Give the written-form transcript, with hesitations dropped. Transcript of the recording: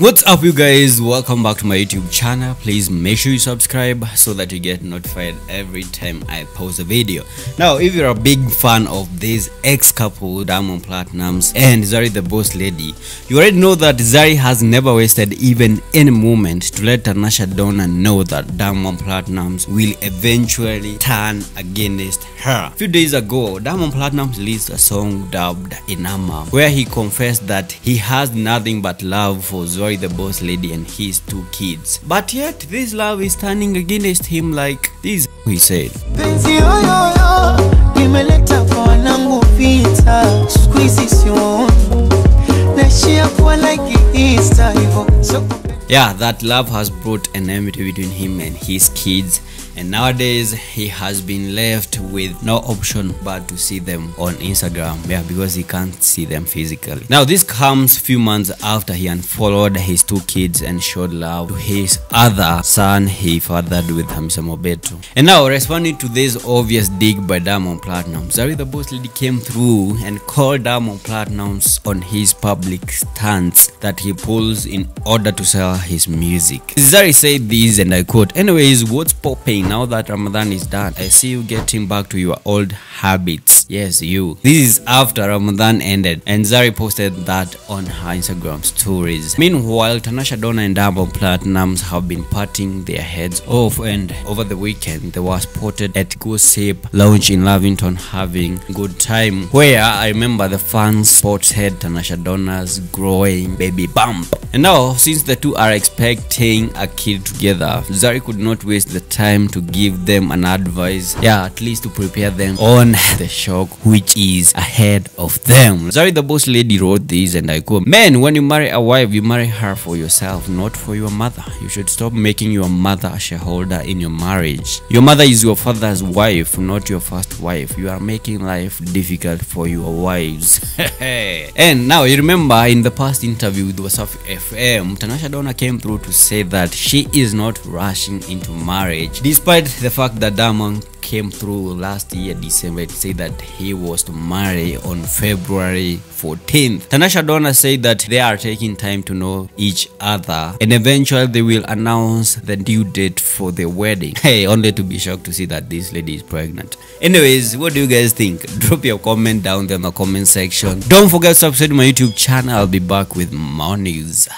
What's up, you guys? Welcome back to my YouTube channel. Please make sure you subscribe so that you get notified every time I post a video. Now, if you're a big fan of this ex-couple Diamond Platnumz and Zari the Boss Lady, you already know that Zari has never wasted even any moment to let Tanasha Donna know that Diamond Platnumz will eventually turn against her. A few days ago, Diamond Platnumz released a song dubbed Inama, where he confessed that he has nothing but love for Zari the Boss Lady and his two kids, but yet this love is turning against him like this. He said, yeah, that love has brought an enmity between him and his kids, and nowadays he has been left with no option but to see them on Instagram, yeah, because he can't see them physically. Now this comes few months after he unfollowed his two kids and showed love to his other son he fathered with Hamisa Mobeto. And now, responding to this obvious dig by Diamond Platnumz, Zari the Boss Lady came through and called Diamond Platnumz on his public stunts that he pulls in order to sell his music. Zari said this, and I quote, "Anyways, what's popping now that Ramadan is done? I see you getting back to your old habits. Yes, you." This is after Ramadan ended, and Zari posted that on her Instagram stories. Meanwhile, Tanasha Donna and Diamond Platnumz have been parting their heads off, and over the weekend they were spotted at Gossip Lounge in Lavington having a good time, where I remember the fans spotted Tanasha Donna's growing baby bump. And now, since the two are expecting a kid together, Zari could not waste the time to give them an advice, yeah, at least to prepare them on the shock which is ahead of them. Zari the Boss Lady wrote this, and I quote, "Men, when you marry a wife, you marry her for yourself, not for your mother. You should stop making your mother a shareholder in your marriage. Your mother is your father's wife, not your first wife. You are making life difficult for your wives." And now, you remember in the past interview with Wasafi FM, Tanasha Donna came through to say that she is not rushing into marriage, despite the fact that Diamond came through last year December to say that he was to marry on February 14th. Tanasha Donna said that they are taking time to know each other, and eventually they will announce the due date for the wedding. Hey, only to be shocked to see that this lady is pregnant. Anyways, what do you guys think? Drop your comment down there in the comment section. Don't forget to subscribe to my YouTube channel. I'll be back with more news.